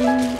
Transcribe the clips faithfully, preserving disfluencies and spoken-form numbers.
Yeah.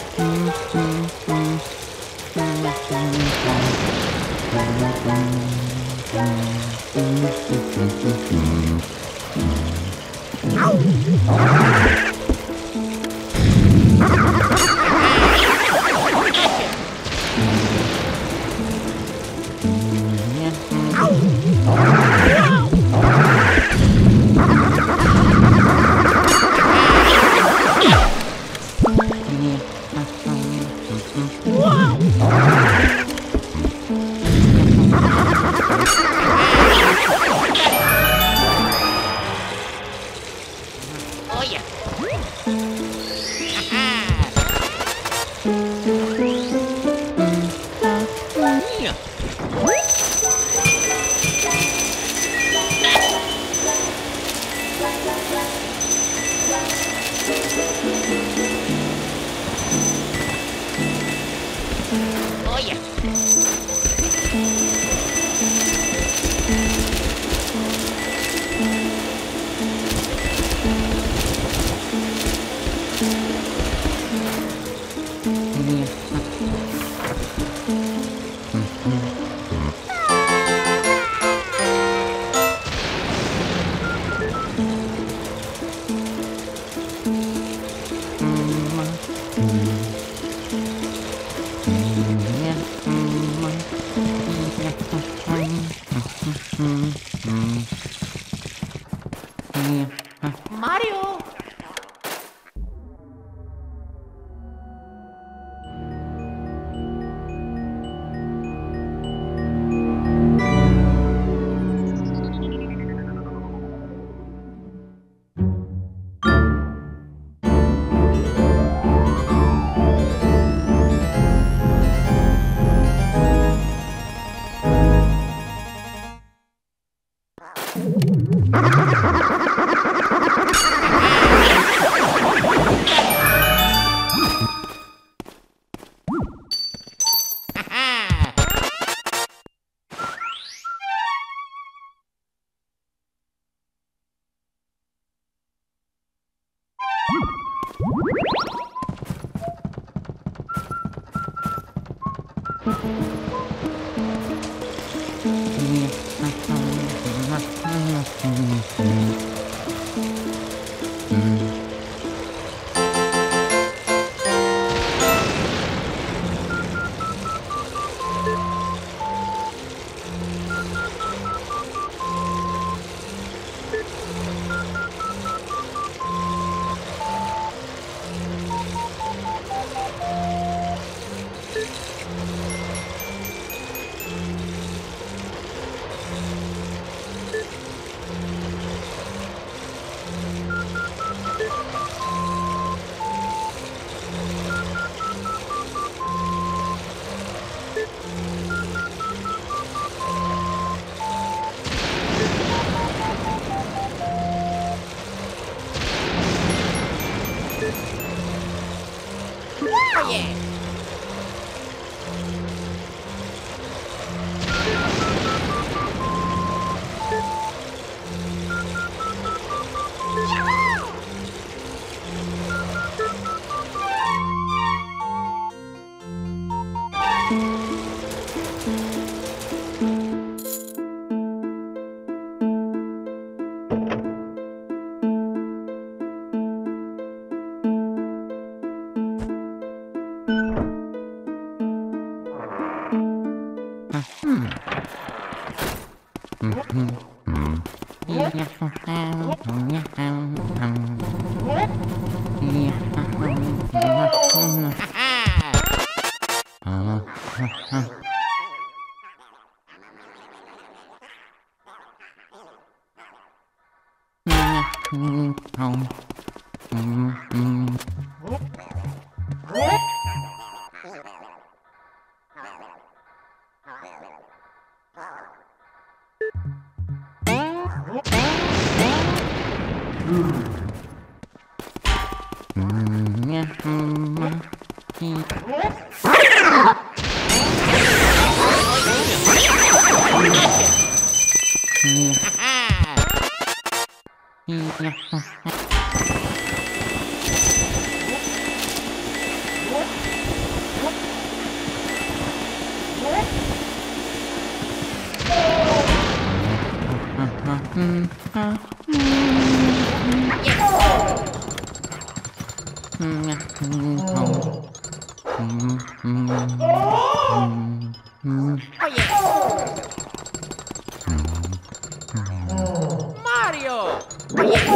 Mm. Uh. Mm. Yes. Mm. Mm. Oh. Mm. Mm. Mm. Mm. Oh yes. Mario. Oh, yes. Mm. Mm. Uh. Mm. Yes. Yeah.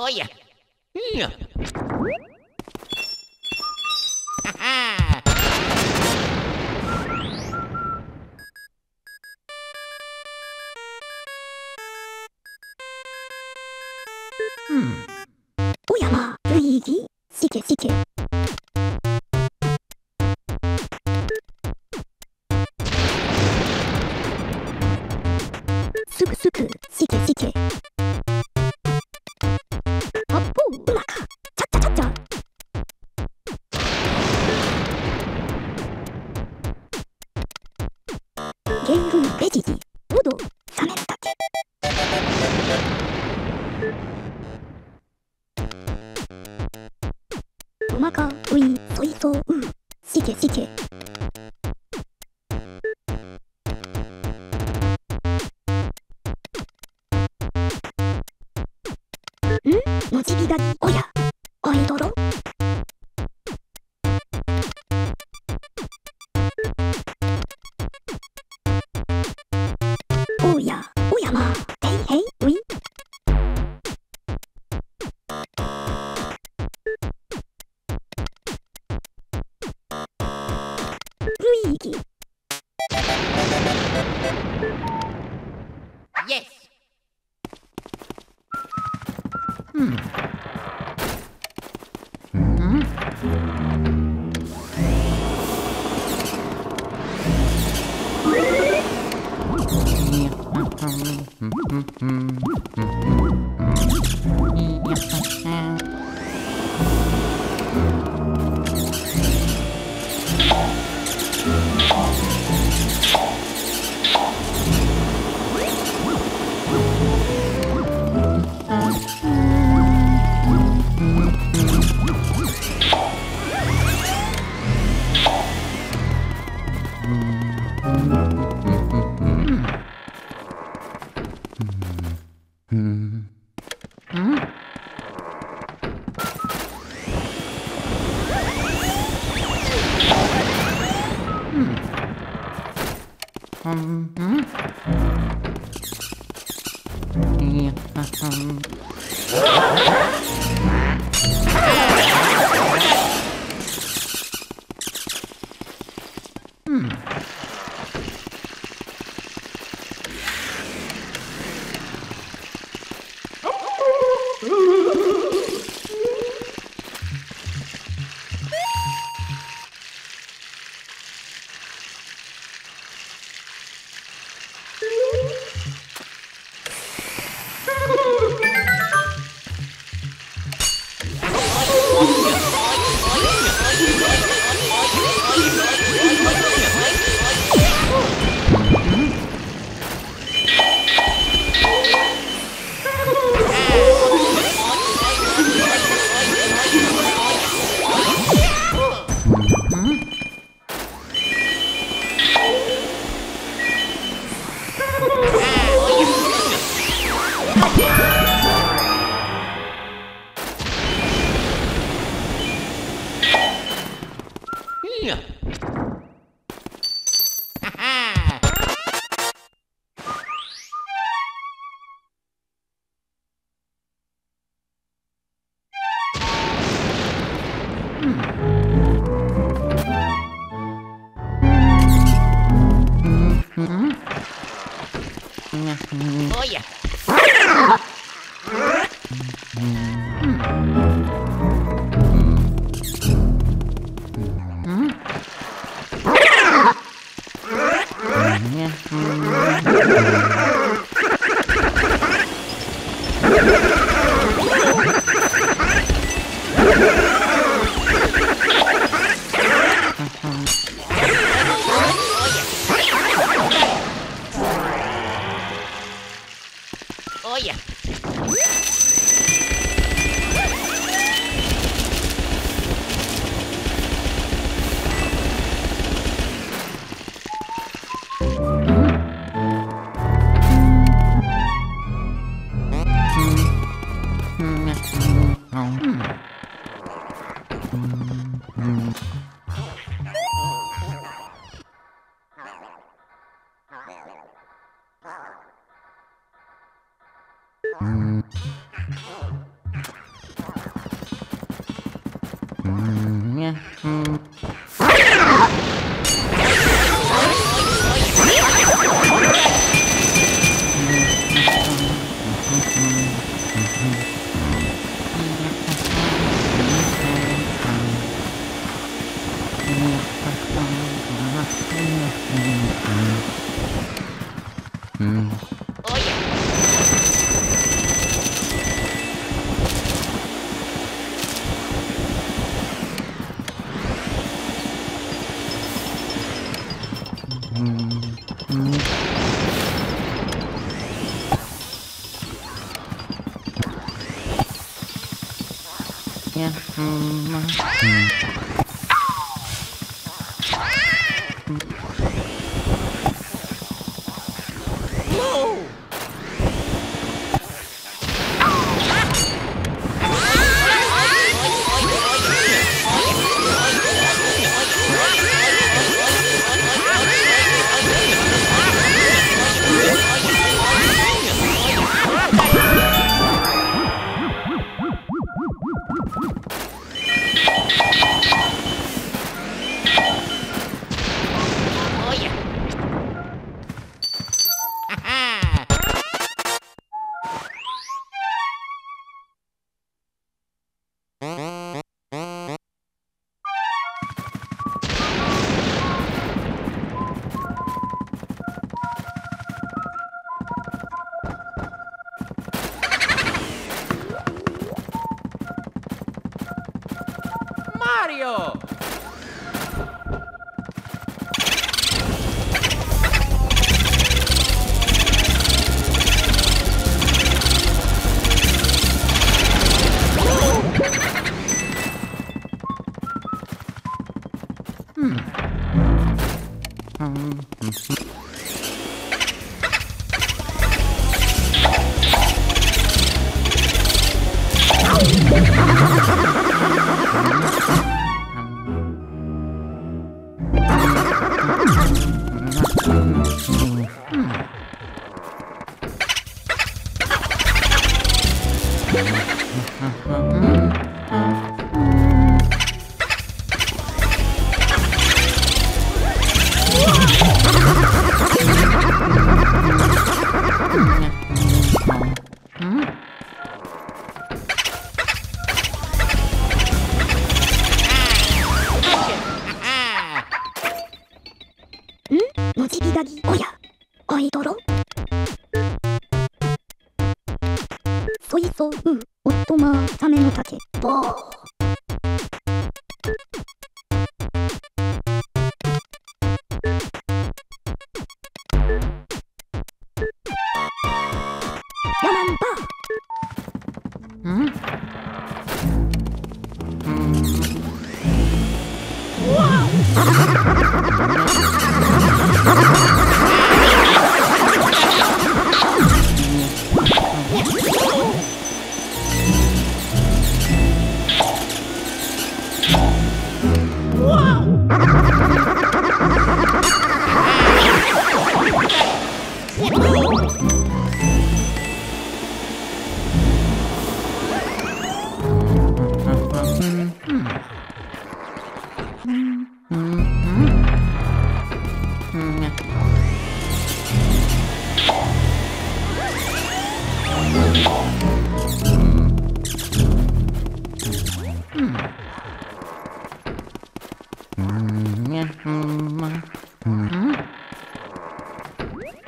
olha. Hmm. Oyama, Luigi, Shike, Shike. Suku, Suku, Shike, Shike. Hoppo, Umaka, Cha, Cha, Cha, Cha. Gengun, Veggie, Odo, Samentake. Umaka, Ui, Soito, U, Shike, Shike. Oya, oi todo. Oya, Oyama, hey hey, oui. Luigi. Yes. Hmm. Mm.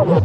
Oh,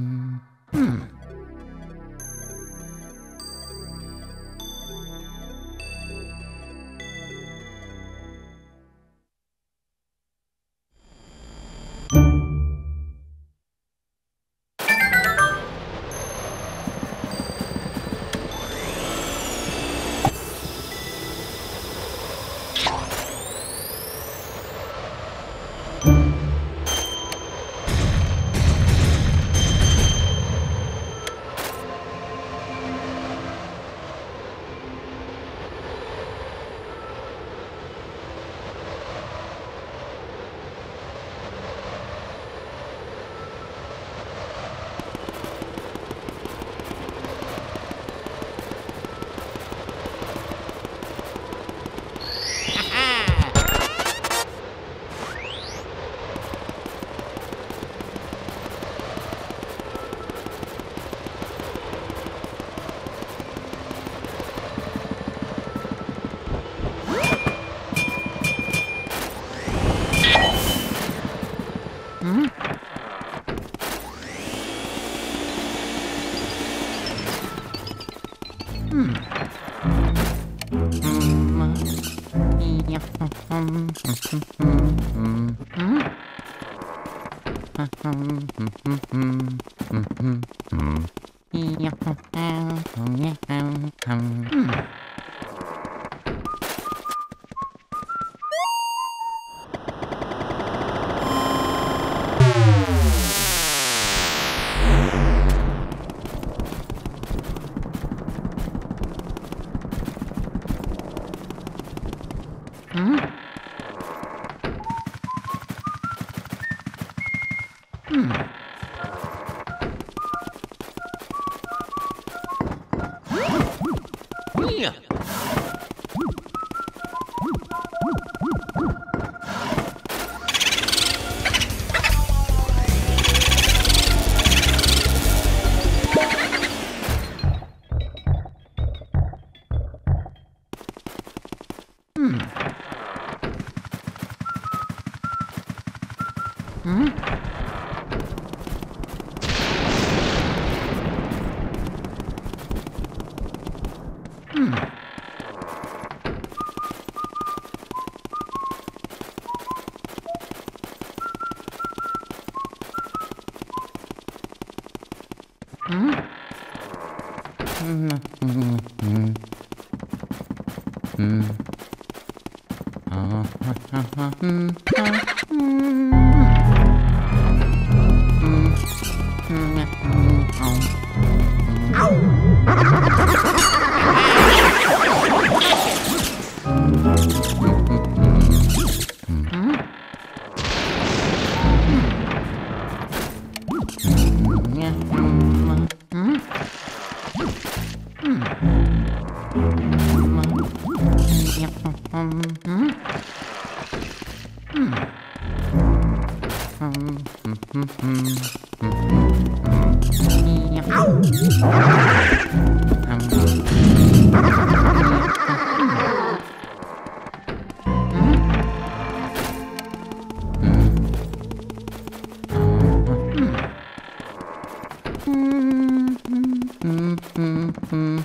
Ow!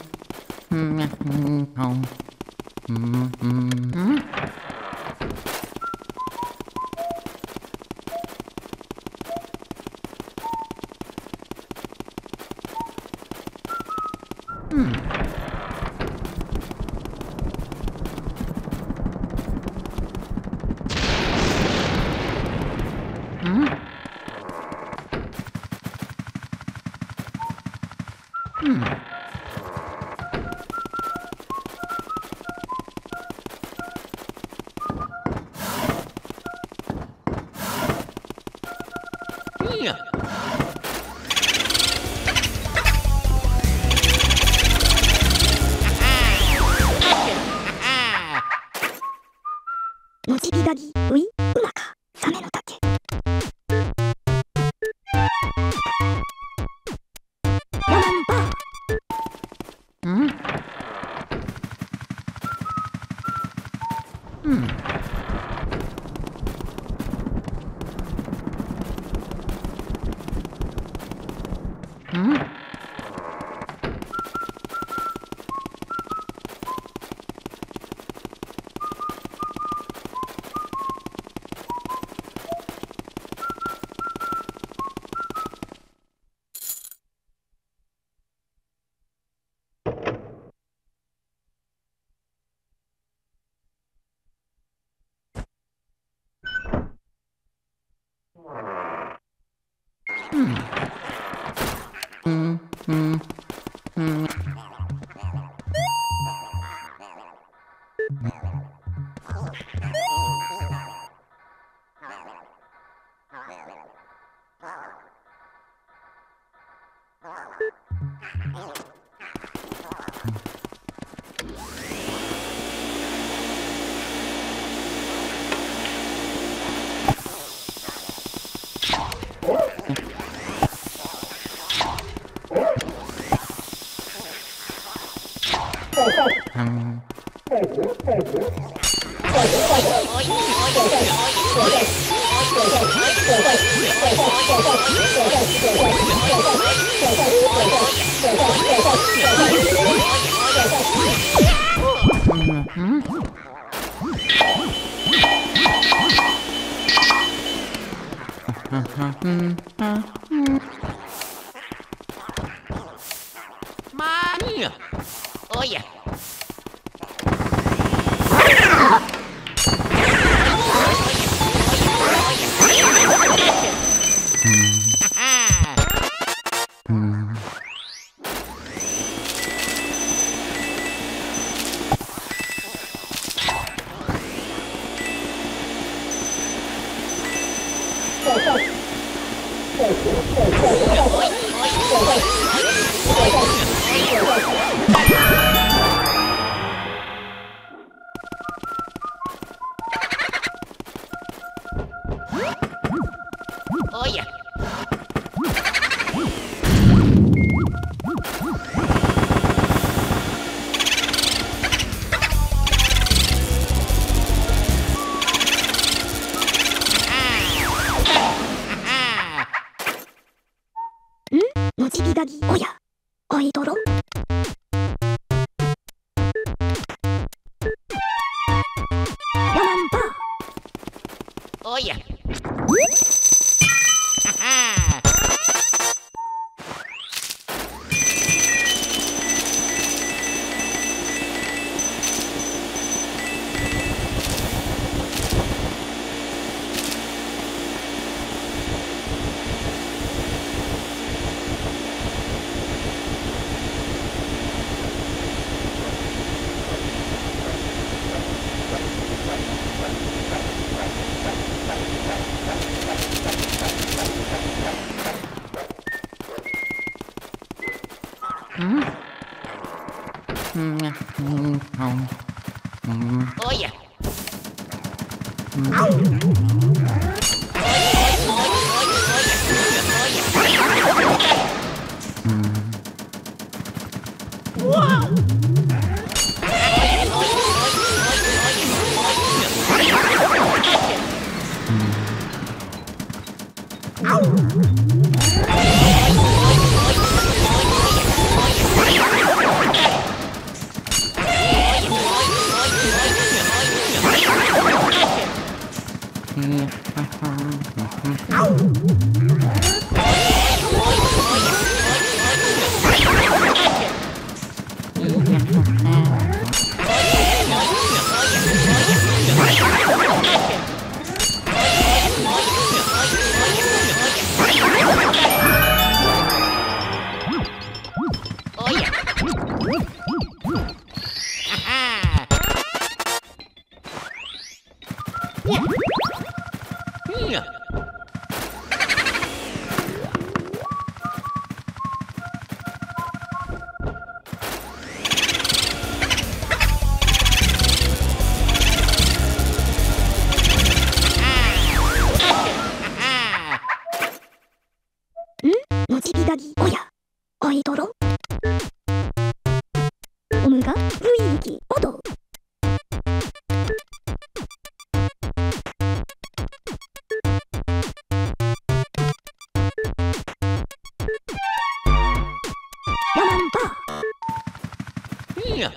もちびがぎおやおいとろおむが雰囲気おどやまんばいや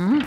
Mm-hmm.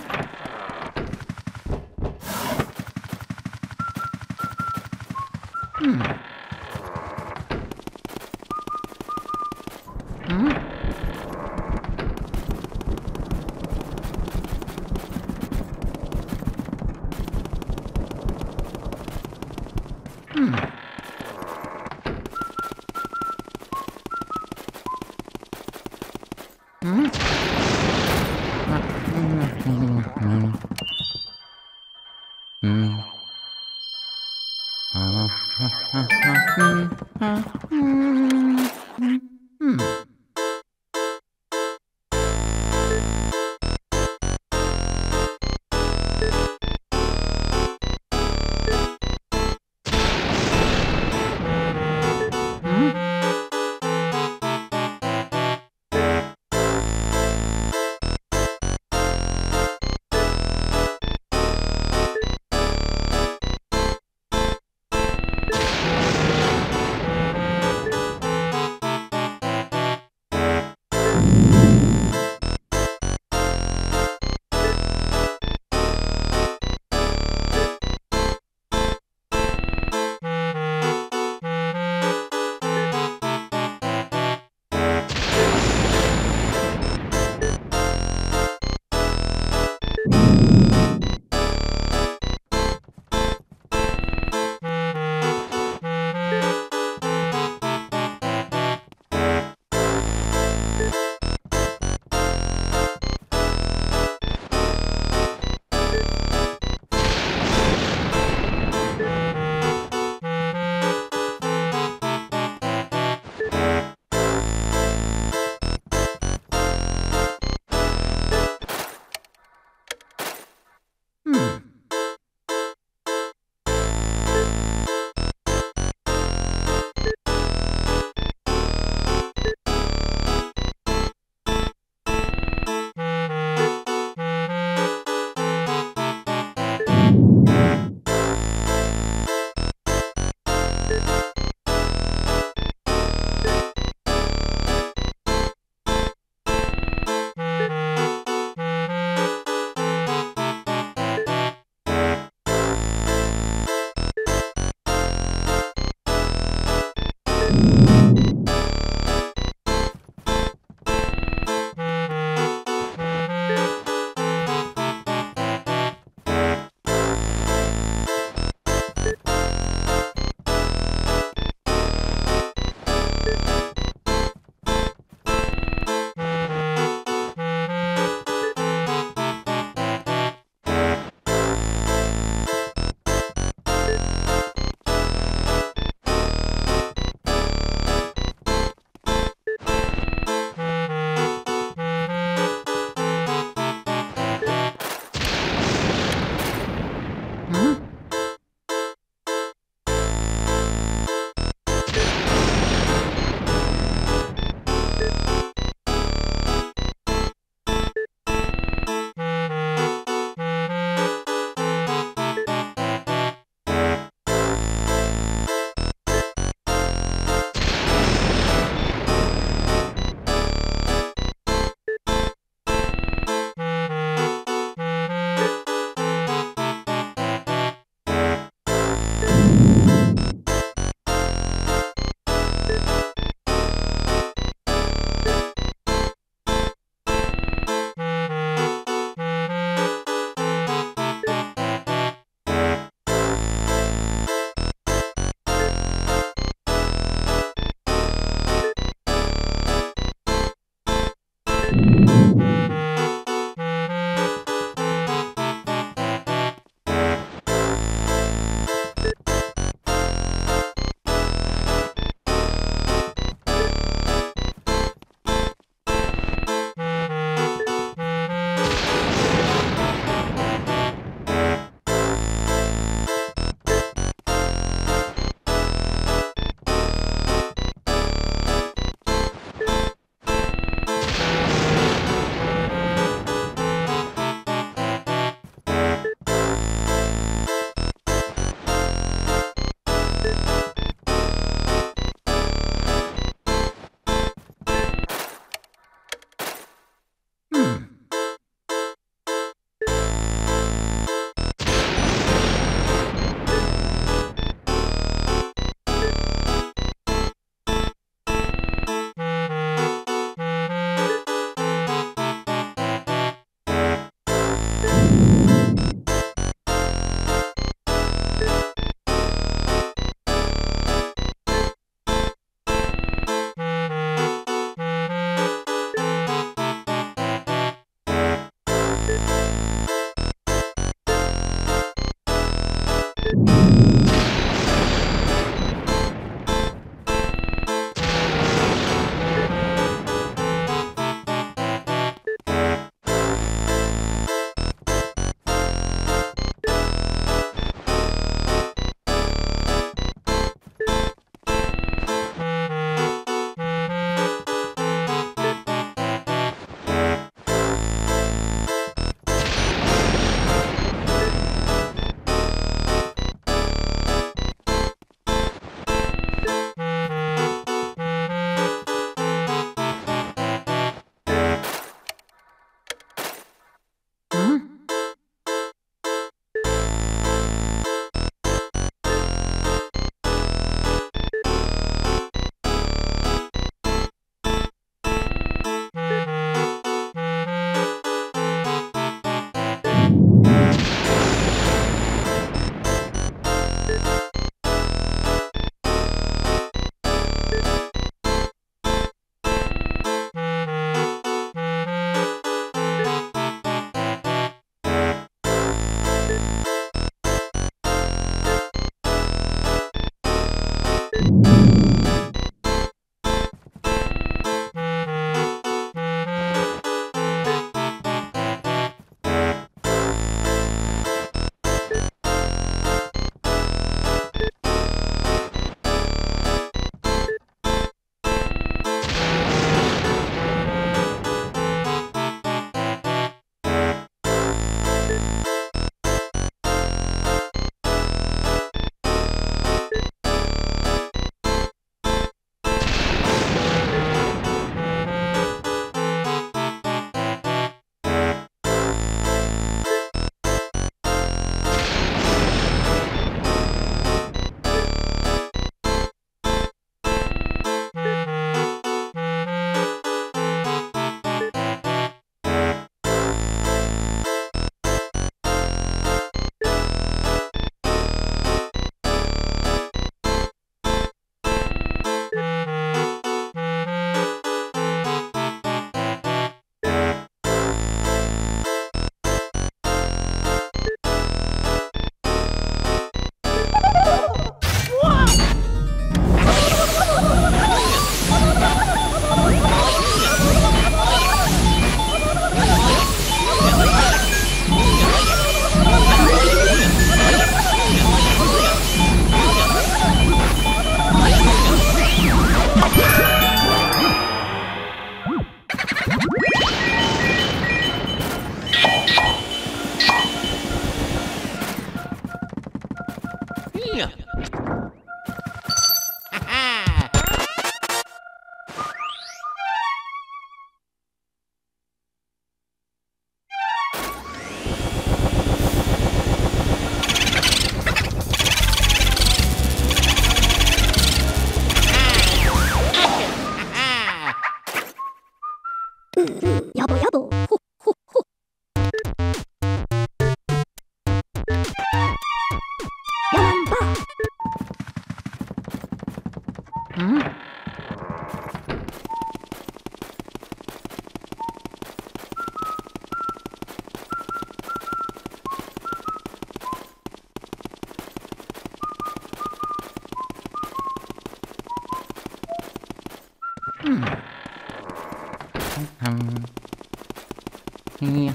Mm-hmm.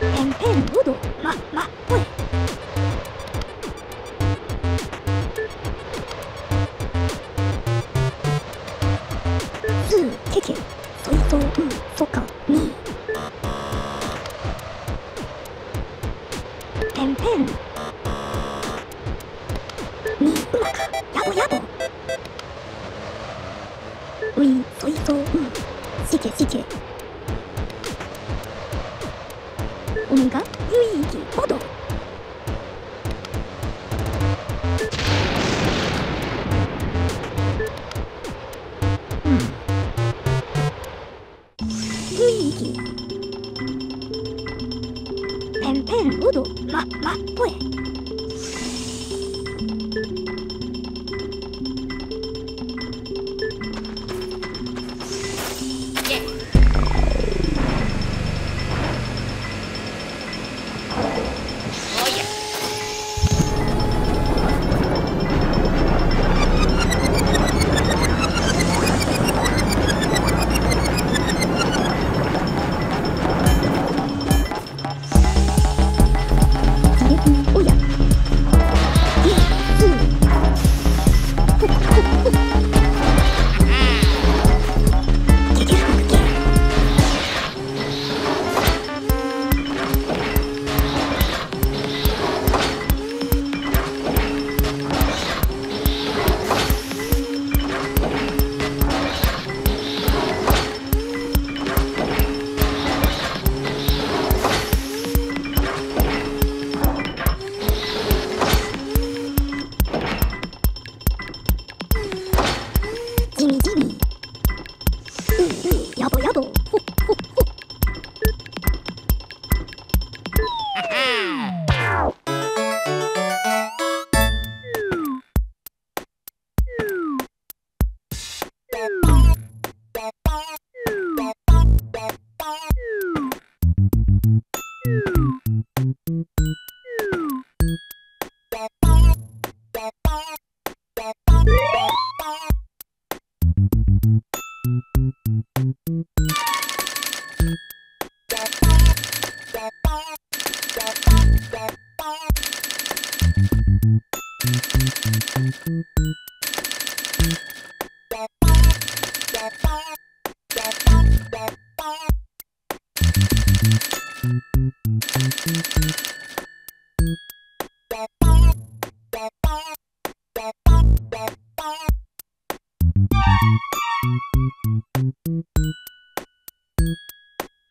Thank you.